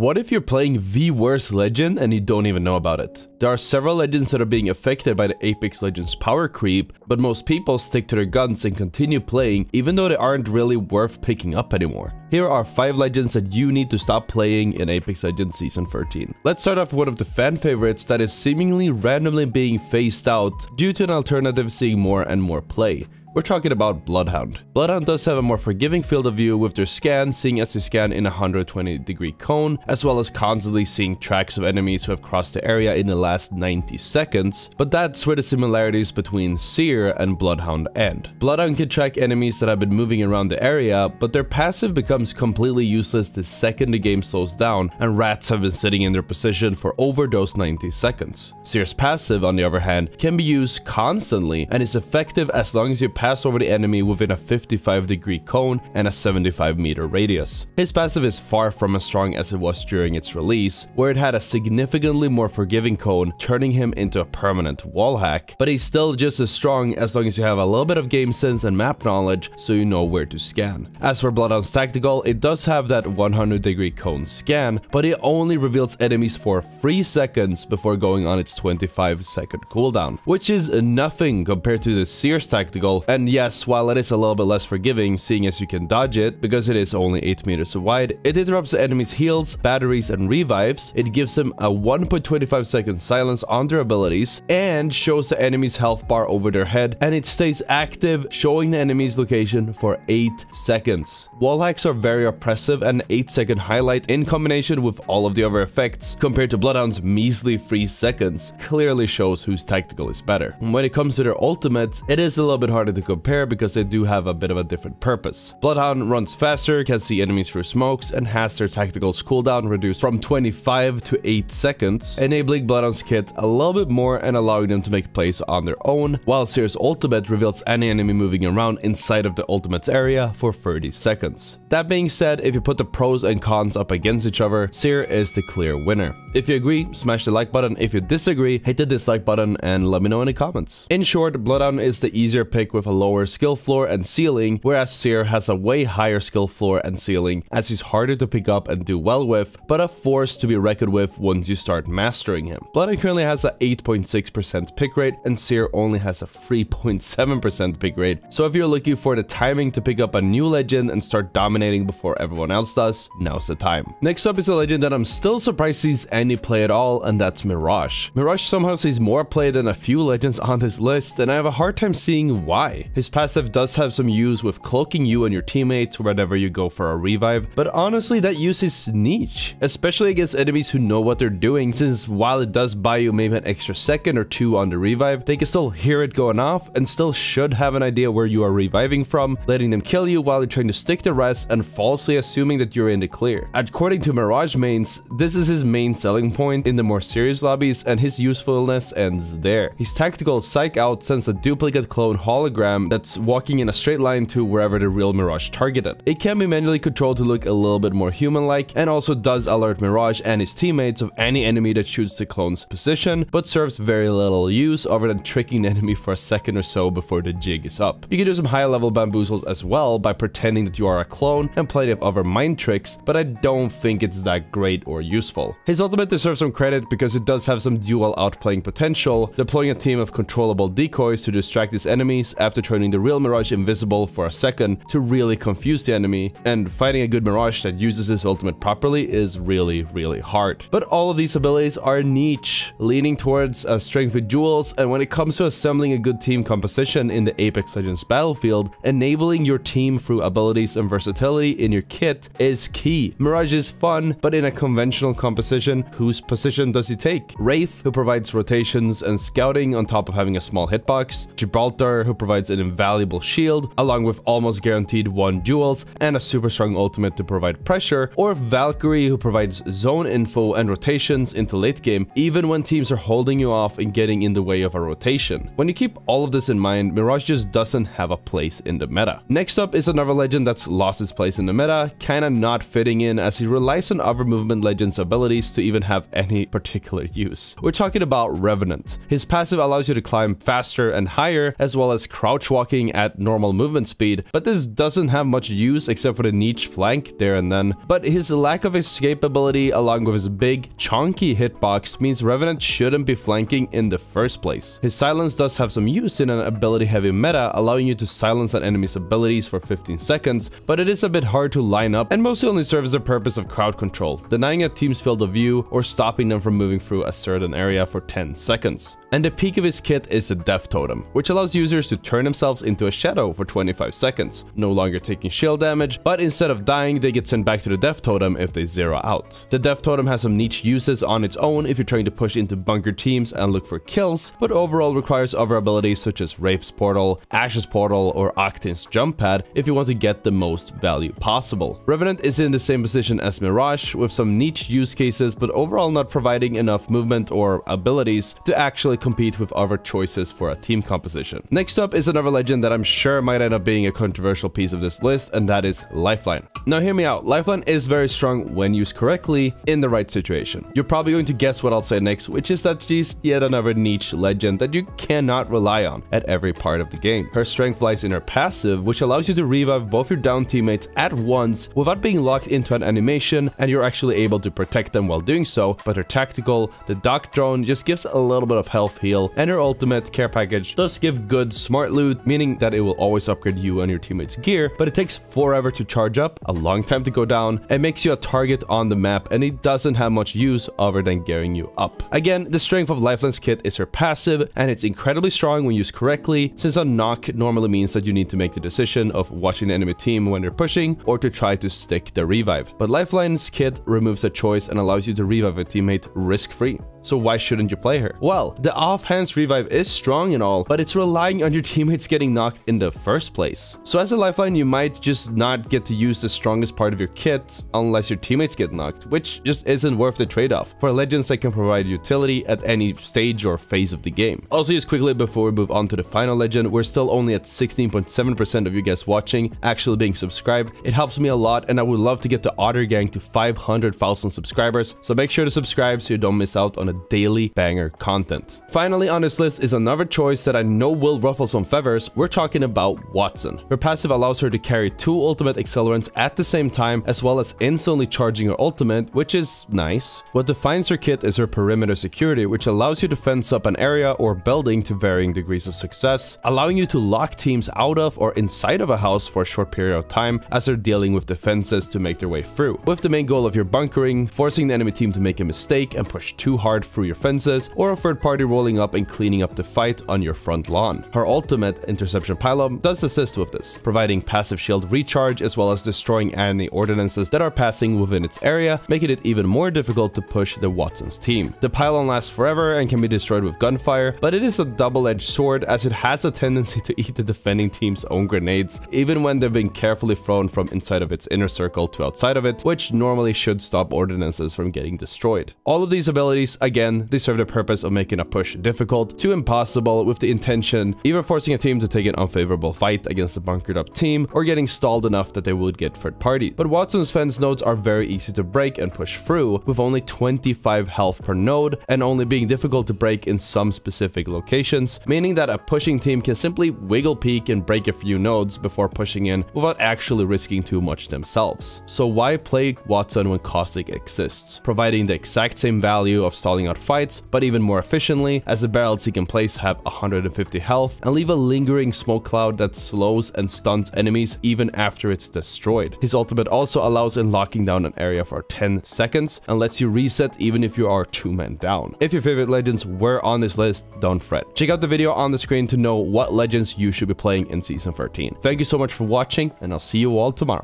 What if you're playing the worst legend and you don't even know about it? There are several legends that are being affected by the Apex Legends power creep, but most people stick to their guns and continue playing even though they aren't really worth picking up anymore. Here are 5 legends that you need to stop playing in Apex Legends Season 13. Let's start off with one of the fan favorites that is seemingly randomly being phased out due to an alternative seeing more and more play. We're talking about Bloodhound. Bloodhound does have a more forgiving field of view with their scan, seeing as they scan in a 120-degree cone, as well as constantly seeing tracks of enemies who have crossed the area in the last 90 seconds, but that's where the similarities between Seer and Bloodhound end. Bloodhound can track enemies that have been moving around the area, but their passive becomes completely useless the second the game slows down, and rats have been sitting in their position for over those 90 seconds. Seer's passive, on the other hand, can be used constantly and is effective as long as you pass over the enemy within a 55-degree cone and a 75-meter radius. His passive is far from as strong as it was during its release, where it had a significantly more forgiving cone, turning him into a permanent wallhack, but he's still just as strong as long as you have a little bit of game sense and map knowledge so you know where to scan. As for Bloodhound's tactical, it does have that 100-degree cone scan, but it only reveals enemies for 3 seconds before going on its 25-second cooldown, which is nothing compared to the Seer's tactical. And yes, while it is a little bit less forgiving, seeing as you can dodge it, because it is only 8 meters wide, it interrupts the enemy's heals, batteries, and revives. It gives them a 1.25 second silence on their abilities, and shows the enemy's health bar over their head, and it stays active, showing the enemy's location for 8 seconds. Wallhacks are very oppressive, and 8-second highlight in combination with all of the other effects, compared to Bloodhound's measly 3 seconds, clearly shows whose tactical is better. When it comes to their ultimates, it is a little bit harder to compare because they do have a bit of a different purpose. Bloodhound runs faster, can see enemies through smokes, and has their tactical's cooldown reduced from 25 to 8 seconds, enabling Bloodhound's kit a little bit more and allowing them to make plays on their own, while Seer's ultimate reveals any enemy moving around inside of the ultimate's area for 30 seconds. That being said, if you put the pros and cons up against each other, Seer is the clear winner. If you agree, smash the like button. If you disagree, hit the dislike button and let me know in the comments. In short, Bloodhound is the easier pick with a lower skill floor and ceiling, whereas Seer has a way higher skill floor and ceiling, as he's harder to pick up and do well with, but a force to be reckoned with once you start mastering him. Bloodhound currently has an 8.6% pick rate, and Seer only has a 3.7% pick rate, so if you're looking for the timing to pick up a new legend and start dominating before everyone else does, now's the time. Next up is a legend that I'm still surprised sees any play at all, and that's Mirage. Mirage somehow sees more play than a few legends on this list, and I have a hard time seeing why. His passive does have some use with cloaking you and your teammates whenever you go for a revive, but honestly that use is niche, especially against enemies who know what they're doing, since while it does buy you maybe an extra second or 2 on the revive, they can still hear it going off and still should have an idea where you are reviving from, letting them kill you while you're trying to stick the rest and falsely assuming that you're in the clear. According to Mirage mains, this is his main selling point in the more serious lobbies, and his usefulness ends there. His tactical psych out sends a duplicate clone hologram that's walking in a straight line to wherever the real Mirage targeted. It can be manually controlled to look a little bit more human-like, and also does alert Mirage and his teammates of any enemy that shoots the clone's position, but serves very little use other than tricking the enemy for a second or so before the jig is up. You can do some high-level bamboozles as well by pretending that you are a clone and plenty of other mind tricks, but I don't think it's that great or useful. His ultimate deserves some credit because it does have some dual outplaying potential, deploying a team of controllable decoys to distract his enemies after turning the real Mirage invisible for a second to really confuse the enemy, and finding a good Mirage that uses his ultimate properly is really hard. But all of these abilities are niche, leaning towards a strength with jewels, and when it comes to assembling a good team composition in the Apex Legends battlefield, enabling your team through abilities and versatility in your kit is key. Mirage is fun, but in a conventional composition, whose position does he take? Wraith, who provides rotations and scouting on top of having a small hitbox, Gibraltar, who provides an invaluable shield, along with almost guaranteed 1 duels and a super strong ultimate to provide pressure, or Valkyrie, who provides zone info and rotations into late game, even when teams are holding you off and getting in the way of a rotation. When you keep all of this in mind, Mirage just doesn't have a place in the meta. Next up is another legend that's lost its place in the meta, kinda not fitting in as he relies on other movement legends' abilities to even have any particular use. We're talking about Revenant. His passive allows you to climb faster and higher, as well as cross crouch walking at normal movement speed, but this doesn't have much use except for the niche flank there and then. But his lack of escapability along with his big chunky hitbox means Revenant shouldn't be flanking in the first place. His silence does have some use in an ability heavy meta, allowing you to silence an enemy's abilities for 15 seconds, but it is a bit hard to line up and mostly only serves the purpose of crowd control, denying a team's field of view or stopping them from moving through a certain area for 10 seconds. And the peak of his kit is a death totem, which allows users to turn themselves into a shadow for 25 seconds, no longer taking shield damage, but instead of dying they get sent back to the death totem if they zero out. The death totem has some niche uses on its own if you're trying to push into bunker teams and look for kills, but overall requires other abilities such as Wraith's portal, Ash's portal, or Octane's jump pad if you want to get the most value possible. Revenant is in the same position as Mirage with some niche use cases, but overall not providing enough movement or abilities to actually compete with other choices for a team composition. Next up is another legend that I'm sure might end up being a controversial piece of this list, and that is Lifeline. Now hear me out, Lifeline is very strong when used correctly in the right situation. You're probably going to guess what I'll say next, which is that she's yet another niche legend that you cannot rely on at every part of the game. Her strength lies in her passive, which allows you to revive both your down teammates at once without being locked into an animation, and you're actually able to protect them while doing so, but her tactical, the dock drone, just gives a little bit of health heal, and her ultimate care package does give good smart loot, meaning that it will always upgrade you and your teammates' gear, but it takes forever to charge up, a long time to go down, and makes you a target on the map, and it doesn't have much use other than gearing you up. Again, the strength of Lifeline's kit is her passive, and it's incredibly strong when used correctly, since a knock normally means that you need to make the decision of watching the enemy team when they're pushing or to try to stick the revive. But Lifeline's kit removes a choice and allows you to revive a teammate risk-free. So why shouldn't you play her? Well, the offhand revive is strong and all, but it's relying on your teammates getting knocked in the first place. So as a Lifeline, you might just not get to use the strongest part of your kit unless your teammates get knocked, which just isn't worth the trade-off for legends that can provide utility at any stage or phase of the game. Also, just quickly before we move on to the final legend, we're still only at 16.7% of you guys watching actually being subscribed. It helps me a lot, and I would love to get the Otter Gang to 500,000 subscribers, so make sure to subscribe so you don't miss out on a daily banger content. Finally on this list is another choice that I know will ruffle some feathers. We're talking about Watson. Her passive allows her to carry two ultimate accelerants at the same time, as well as instantly charging her ultimate, which is nice. What defines her kit is her perimeter security, which allows you to fence up an area or building to varying degrees of success, allowing you to lock teams out of or inside of a house for a short period of time as they're dealing with defenses to make their way through, with the main goal of your bunkering, forcing the enemy team to make a mistake and push too hard through your fences, or a third party rolling up and cleaning up the fight on your front lawn. Her ultimate, Interception Pylon, does assist with this, providing passive shield recharge as well as destroying any ordinances that are passing within its area, making it even more difficult to push the Watson's team. The pylon lasts forever and can be destroyed with gunfire, but it is a double-edged sword as it has a tendency to eat the defending team's own grenades, even when they've been carefully thrown from inside of its inner circle to outside of it, which normally should stop ordinances from getting destroyed. All of these abilities, again, they serve the purpose of making a push difficult to impossible, with the intention either forcing a team to take an unfavorable fight against a bunkered up team or getting stalled enough that they would get third party. But Watson's fence nodes are very easy to break and push through, with only 25 health per node and only being difficult to break in some specific locations, meaning that a pushing team can simply wiggle peek and break a few nodes before pushing in without actually risking too much themselves. So why play Watson when Caustic exists, providing the exact same value of stalling out fights, but even more efficiently, as the barrels he can place have 150 health and leave a lingering smoke cloud that slows and stuns enemies even after it's destroyed. His ultimate also allows in locking down an area for 10 seconds and lets you reset even if you are 2 men down. If your favorite legends were on this list, don't fret. Check out the video on the screen to know what legends you should be playing in Season 13. Thank you so much for watching, and I'll see you all tomorrow.